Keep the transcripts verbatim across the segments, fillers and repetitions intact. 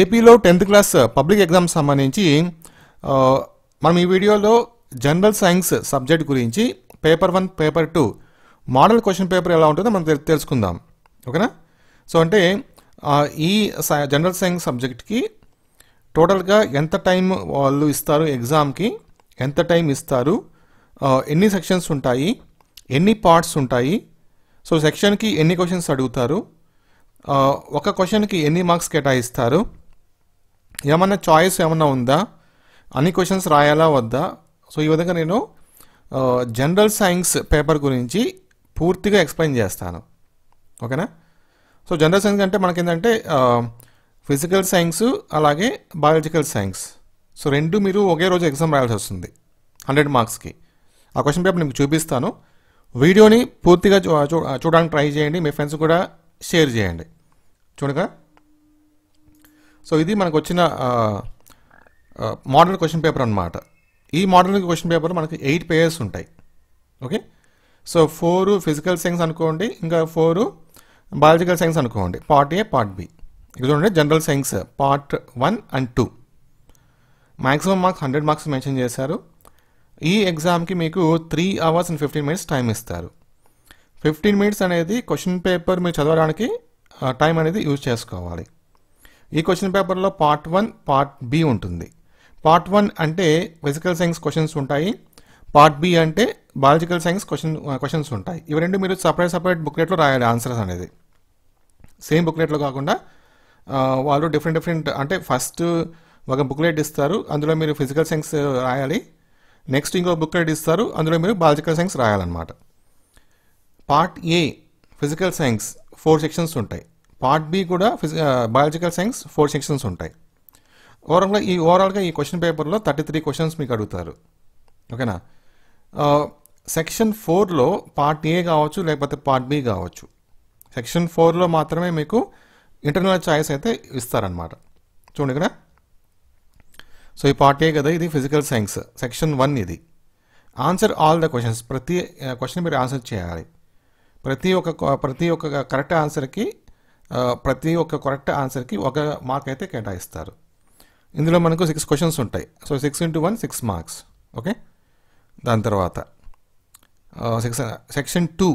ఏపీలో tenth class public exam సంబంధించి మనం ఈ వీడియోలో జనరల్ సైన్స్ సబ్జెక్ట్ గురించి paper one paper two model question paper ఎలా ఉంటుందో మనం తెలుసుకుందాం. ఓకేనా? సో అంటే ఈ జనరల్ సైన్స్ సబ్జెక్ట్కి టోటల్గా ఎంత టైం వాళ్ళు ఇస్తారు, ఎగ్జామ్కి ఎంత టైం ఇస్తారు, ఎన్ని సెక్షన్స్ ఉంటాయి, ఎన్ని పార్ట్స్ ఉంటాయి, సో సెక్షన్కి ఎన్ని క్వశ్చన్స్ అడుగుతారు, ఒక క్వశ్చన్కి ఎన్ని మార్క్స్ కేటాయిస్తారు, ఏమన్నా చాయిస్ ఏమన్నా ఉందా, అన్ని క్వశ్చన్స్ రాయాలా వద్దా. సో ఈ విధంగా నేను జనరల్ సైన్స్ పేపర్ గురించి పూర్తిగా ఎక్స్ప్లెయిన్ చేస్తాను. ఓకేనా? సో జనరల్ సైన్స్ అంటే మనకేంటంటే ఫిజికల్ సైన్స్ అలాగే బయాలజికల్ సైన్స్. సో రెండు మీరు ఒకే రోజు ఎగ్జామ్ రాయాల్సి వస్తుంది హండ్రెడ్ మార్క్స్కి. ఆ క్వశ్చన్ పేపర్ మీకు చూపిస్తాను. వీడియోని పూర్తిగా చూ చూడడానికి ట్రై చేయండి, మీ ఫ్రెండ్స్ కూడా షేర్ చేయండి. చూడగా సో ఇది మనకు వచ్చిన మోడల్ క్వశ్చన్ పేపర్ అన్నమాట. ఈ మోడల్ క్వశ్చన్ పేపర్ మనకి ఎయిట్ పేజెస్ ఉంటాయి. Okay, so four physical science అనుకోండి, ఇంకా ఫోరు బయాలజికల్ సైన్స్ అనుకోండి, పార్ట్ ఏ పార్ట్ బి. ఇక్కడ చూడండి general science part one and two maximum marks hundred marks mention చేశారు. ఈ ఎగ్జామ్కి మీకు three hours and fifteen minutes time ఇస్తారు. ఫిఫ్టీన్ మినిట్స్ అనేది క్వశ్చన్ పేపర్ మీరు చదవడానికి టైం అనేది యూజ్ చేసుకోవాలి. ఈ క్వశ్చన్ పేపర్లో పార్ట్ వన్ పార్ట్ బి ఉంటుంది. పార్ట్ వన్ అంటే ఫిజికల్ సైన్స్ క్వశ్చన్స్ ఉంటాయి, పార్ట్ బి అంటే బయాలజికల్ సైన్స్ క్వశ్చన్ క్వశ్చన్స్ ఉంటాయి. ఇవి రెండు మీరు సపరేట్ సపరేట్ బుక్లెట్లో రాయాలి. ఆన్సర్స్ అనేది సేమ్ బుక్లెట్లో కాకుండా వాళ్ళు డిఫరెంట్ డిఫరెంట్ అంటే ఫస్ట్ ఒక బుక్లెట్ ఇస్తారు, అందులో మీరు ఫిజికల్ సైన్స్ రాయాలి. నెక్స్ట్ ఇంకో బుక్లెట్ ఇస్తారు, అందులో మీరు బయాలజికల్ సైన్స్ రాయాలన్నమాట. Part A physical science four sections ఉంటాయి, పార్ట్ బి కూడా ఫిజి బయాలజికల్ సైన్స్ ఫోర్ సెక్షన్స్ ఉంటాయి. ఓవరాల్గా ఈ ఓవరాల్గా ఈ క్వశ్చన్ పేపర్లో థర్టీ త్రీ క్వశ్చన్స్ మీకు అడుగుతారు. ఓకేనా? సెక్షన్ ఫోర్లో పార్ట్ ఏ కావచ్చు లేకపోతే పార్ట్ బి కావచ్చు. సెక్షన్ ఫోర్లో మాత్రమే మీకు ఇంటర్నల్ చాయిస్ అయితే ఇస్తారనమాట. చూడండి ఇక్కడ, సో ఈ పార్ట్ ఏ కదా, ఇది ఫిజికల్ సైన్స్ సెక్షన్ వన్. ఇది ఆన్సర్ ఆల్ ద క్వశ్చన్స్, ప్రతి క్వశ్చన్ మీరు ఆన్సర్ చేయాలి. ప్రతి ఒక్క ప్రతి ఒక్క కరెక్ట్ ఆన్సర్కి ప్రతి ఒక్క కరెక్ట్ ఆన్సర్కి ఒక మార్క్ అయితే కేటాయిస్తారు. ఇందులో మనకు సిక్స్ క్వశ్చన్స్ ఉంటాయి. So six into one six marks. Okay, దాని తర్వాత six section two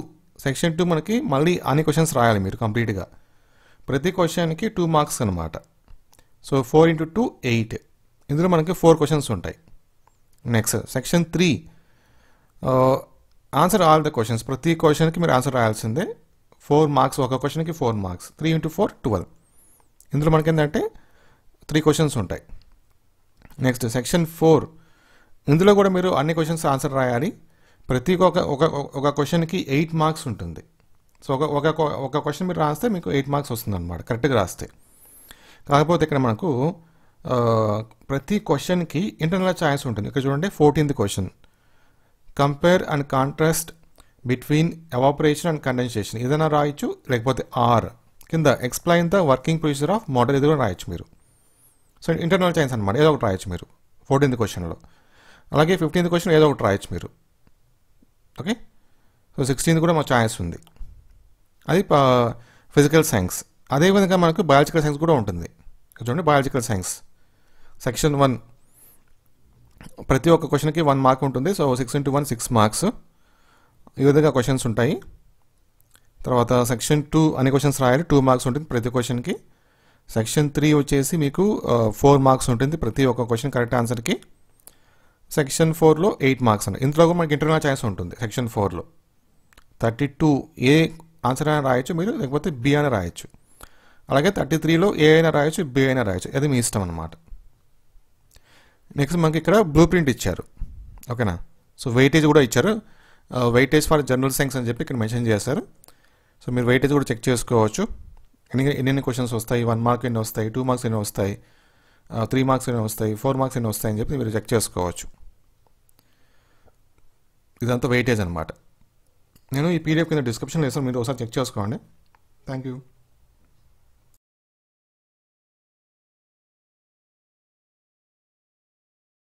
section two మనకి మళ్ళీ అన్ని క్వశ్చన్స్ రాయాలి మీరు కంప్లీట్గా. ప్రతి క్వశ్చన్కి టూ మార్క్స్ అనమాట. So four into two eight. ఇందులో మనకి ఫోర్ క్వశ్చన్స్ ఉంటాయి. Next section three answer all the questions, ప్రతి క్వశ్చన్కి మీరు ఆన్సర్ రాయాల్సిందే. ఫోర్ మార్క్స్, ఒక క్వశ్చన్కి four marks. Three into four twelve. ఇందులో మనకి ఏంటంటే త్రీ క్వశ్చన్స్ ఉంటాయి. నెక్స్ట్ సెక్షన్ ఫోర్, ఇందులో కూడా మీరు అన్ని క్వశ్చన్స్ ఆన్సర్ రాయాలి. ప్రతి ఒక్క ఒక ఒక క్వశ్చన్కి ఎయిట్ మార్క్స్ ఉంటుంది. సో ఒక ఒక ఒక క్వశ్చన్ మీరు రాస్తే మీకు ఎయిట్ మార్క్స్ వస్తుంది అనమాట కరెక్ట్గా రాస్తే. కాకపోతే ఇక్కడ మనకు ప్రతి క్వశ్చన్కి ఇంటర్నల్ చాయిస్ ఉంటుంది. ఇక్కడ చూడండి fourteenth question, compare and contrast between evaporation and condensation. ఏదైనా రాయొచ్చు, లేకపోతే ఆర్ కింద explain the working procedure of model, ఇది కూడా రాయొచ్చు మీరు. సో ఇంటర్నల్ చాయిస్ అనమాట, ఏదో ఒకటి రాయొచ్చు మీరు ఫోర్టీన్త్ క్వశ్చన్లో. అలాగే ఫిఫ్టీన్త్ క్వశ్చన్ ఏదో ఒకటి రాయొచ్చు మీరు. ఓకే, సో సిక్స్టీన్త్ కూడా మా చాయిస్ ఉంది, అది ఫిజికల్ సైన్స్. అదేవిధంగా మనకు బయాలజికల్ సైన్స్ కూడా ఉంటుంది. చూడండి బయాలజికల్ సైన్స్ సెక్షన్ వన్, ప్రతి ఒక్క క్వశ్చన్కి వన్ మార్క్ ఉంటుంది. So six into one six marks. ఈ విధంగా క్వశ్చన్స్ ఉంటాయి. తర్వాత సెక్షన్ టూ అన్ని క్వశ్చన్స్ రాయాలి, టూ మార్క్స్ ఉంటుంది ప్రతి క్వశ్చన్కి. సెక్షన్ త్రీ వచ్చేసి మీకు ఫోర్ మార్క్స్ ఉంటుంది ప్రతి ఒక్క క్వశ్చన్ కరెక్ట్ ఆన్సర్కి. సెక్షన్ ఫోర్లో ఎయిట్ మార్క్స్ అండి. ఇందులో కూడా మనకి ఇంటర్నల్ చాయిస్ ఉంటుంది. సెక్షన్ ఫోర్లో థర్టీ టూ ఏ ఆన్సర్ అయినా రాయొచ్చు మీరు, లేకపోతే బి అయినా రాయొచ్చు. అలాగే థర్టీ త్రీలో ఏ అయినా రాయొచ్చు, బి అయినా రాయొచ్చు, అది మీ ఇష్టం అనమాట. నెక్స్ట్ మనకి ఇక్కడ బ్లూ ప్రింట్ ఇచ్చారు. ఓకేనా? సో వెయిటేజ్ కూడా ఇచ్చారు. వెయిటేజ్ ఫర్ జనరల్ సైన్స్ అని చెప్పి ఇక్కడ మెన్షన్ చేశారు. సో మీరు వెయిటేజ్ కూడా చెక్ చేసుకోవచ్చు. ఎన్ని ఎన్ని క్వశ్చన్స్ వస్తాయి, వన్ మార్క్ ఎన్ని వస్తాయి, టూ మార్క్స్ ఎన్ని వస్తాయి, త్రీ మార్క్స్ ఎన్ని వస్తాయి, ఫోర్ మార్క్స్ ఎన్ని వస్తాయి అని చెప్పి మీరు చెక్ చేసుకోవచ్చు. ఇదంతా వెయిటేజ్ అనమాట. నేను ఈ పీడిఎఫ్ కింద డిస్క్రిప్షన్లో వేస్తాను, మీరు ఒకసారి చెక్ చేసుకోండి. Thank you.